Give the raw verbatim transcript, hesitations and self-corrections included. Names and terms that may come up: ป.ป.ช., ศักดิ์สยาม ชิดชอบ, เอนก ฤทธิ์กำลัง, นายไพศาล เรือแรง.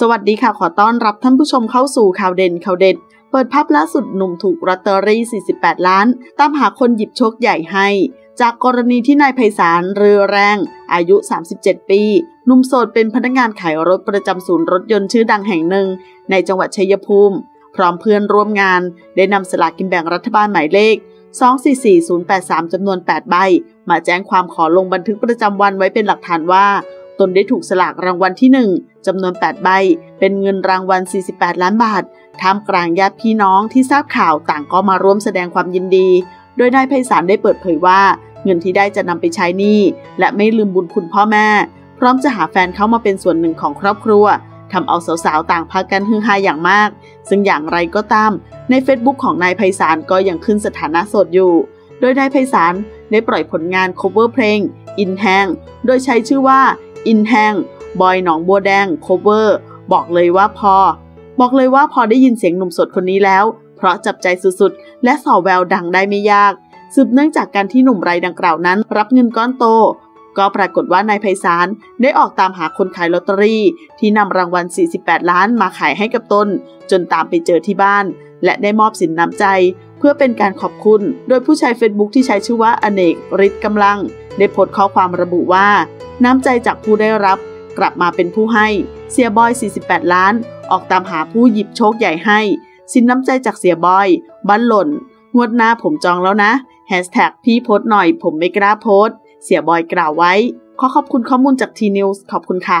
สวัสดีค่ะขอต้อนรับท่านผู้ชมเข้าสู่ข่าวเด่นข่าวเด็ดเปิดภาพล่าสุดหนุ่มถูกลอตเตอรี่สี่สิบแปดล้านตามหาคนหยิบโชคใหญ่ให้จากกรณีที่นายไพศาลเรือแรงอายุสามสิบเจ็ดปีหนุ่มโสดเป็นพนักงานขายรถประจำศูนย์รถยนต์ชื่อดังแห่งหนึ่งในจังหวัดชัยภูมิพร้อมเพื่อนร่วมงานได้นำสลากกินแบ่งรัฐบาลหมายเลขสอง สี่ สี่ ศูนย์ แปด สามจำนวนแปดใบมาแจ้งความขอลงบันทึกประจำวันไว้เป็นหลักฐานว่าตนได้ถูกสลากรางวัลที่หนึ่งจำนวนแปดใบเป็นเงินรางวัลสี่สิบแปดล้านบาทท่ามกลางญาติพี่น้องที่ทราบข่าวต่างก็มาร่วมแสดงความยินดีโดยนายไพศาลได้เปิดเผยว่าเงินที่ได้จะนำไปใช้หนี้และไม่ลืมบุญคุณพ่อแม่พร้อมจะหาแฟนเขามาเป็นส่วนหนึ่งของครอบครัวทำเอาสาวๆต่างพากันฮือฮาอย่างมากซึ่งอย่างไรก็ตามใน เฟซบุ๊ก ของนายไพศาลก็ยังขึ้นสถานะโสดอยู่โดยนายไพศาลได้ปล่อยผลงานโคเวอร์เพลงอินแห้งโดยใช้ชื่อว่าอินแห้งบอยหนองบัวแดงโคเวอร์บอกเลยว่าพอบอกเลยว่าพอได้ยินเสียงหนุ่มสดคนนี้แล้วเพราะจับใจสุดๆและส่อแววดังได้ไม่ยากสืบเนื่องจากการที่หนุ่มรายดังกล่าวนั้นรับเงินก้อนโตก็ปรากฏว่านายไพศาลได้ออกตามหาคนขายลอตเตอรี่ที่นำรางวัลสี่สิบแปดล้านมาขายให้กับตนจนตามไปเจอที่บ้านและได้มอบสินน้ำใจเพื่อเป็นการขอบคุณโดยผู้ใช้ เฟซบุ๊ก ที่ใช้ชื่อว่าอเนกฤทธิ์กำลังได้โพสต์ข้อความระบุว่าน้ำใจจากผู้ได้รับกลับมาเป็นผู้ให้เสียบอยสี่สิบแปดล้านออกตามหาผู้หยิบโชคใหญ่ให้สินน้ำใจจากเสียบอยบ้านหล่นงวดหน้าผมจองแล้วนะแฮชแท็กพี่โพสหน่อยผมไม่กล้าโพสเสียบอยกล่าวไว้ขอขอบคุณข้อมูลจากทีนิวส์ขอบคุณค่ะ